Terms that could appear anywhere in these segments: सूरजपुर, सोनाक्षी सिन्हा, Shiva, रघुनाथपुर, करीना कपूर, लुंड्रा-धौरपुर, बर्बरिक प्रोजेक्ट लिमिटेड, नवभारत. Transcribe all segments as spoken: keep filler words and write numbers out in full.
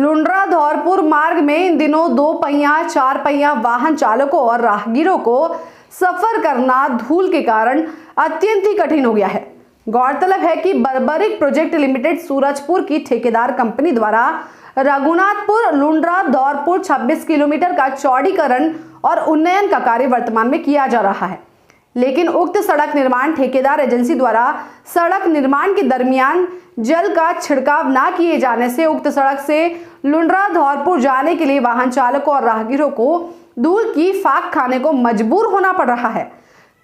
लुंड्रा-धौरपुर मार्ग में इन दिनों दो पहिया चार पहिया वाहन चालकों और राहगीरों को सफर करना धूल के कारण अत्यंत ही कठिन हो गया है। गौरतलब है कि बर्बरिक प्रोजेक्ट लिमिटेड सूरजपुर की ठेकेदार कंपनी द्वारा रघुनाथपुर लुंड्रा-धौरपुर छब्बीस किलोमीटर का चौड़ीकरण और उन्नयन का कार्य वर्तमान में किया जा रहा है, लेकिन उक्त सड़क निर्माण ठेकेदार एजेंसी द्वारा सड़क निर्माण के दरमियान जल का छिड़काव न किए जाने से उक्त सड़क से लुंड्रा-धौरपुर जाने के लिए वाहन चालकों और राहगीरों को धूल की फाक खाने को मजबूर होना पड़ रहा है।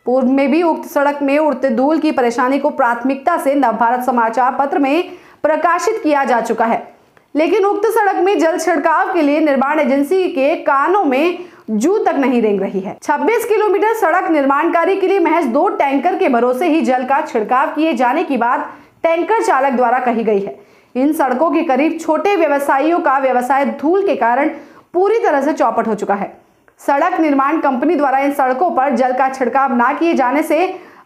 पूर्व में भी उक्त सड़क में उड़ते धूल की परेशानी को प्राथमिकता से नवभारत समाचार पत्र में प्रकाशित किया जा चुका है, लेकिन उक्त सड़क में जल छिड़काव के लिए निर्माण एजेंसी के कानों में जू तक नहीं रेंग रही है। छब्बीस किलोमीटर सड़क निर्माण कार्य के लिए महज दो टैंकर के भरोसे ही जल का छिड़काव किए जाने की बात टैंकर चालक द्वारा कही गई है। इन सड़कों के करीब छोटे व्यवसायियों का व्यवसाय धूल के कारण पूरी तरह से चौपट हो चुका है। सड़क निर्माण कंपनी द्वारा इन सड़कों पर जल का छिड़काव न किए जाने से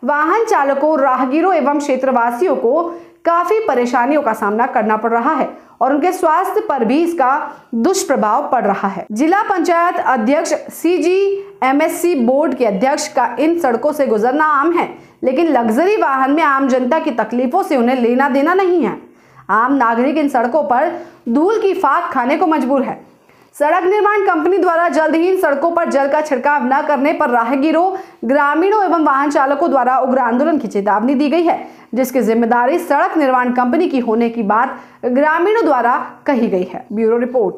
वाहन चालकों, राहगीरों एवं क्षेत्रवासियों को काफी परेशानियों का सामना करना पड़ रहा है और उनके स्वास्थ्य पर भी इसका दुष्प्रभाव पड़ रहा है। जिला पंचायत अध्यक्ष C G M S C board के अध्यक्ष का इन सड़कों से गुजरना आम है, लेकिन लग्जरी वाहन में आम जनता की तकलीफों से उन्हें लेना देना नहीं है। आम नागरिक इन सड़कों पर धूल की फाक खाने को मजबूर है। सड़क निर्माण कंपनी द्वारा जल्द ही इन सड़कों पर जल का छिड़काव न करने पर राहगीरों, ग्रामीणों एवं वाहन चालकों द्वारा उग्र आंदोलन की चेतावनी दी गई है, जिसकी जिम्मेदारी सड़क निर्माण कंपनी की होने की बात ग्रामीणों द्वारा कही गई है। Bureau report.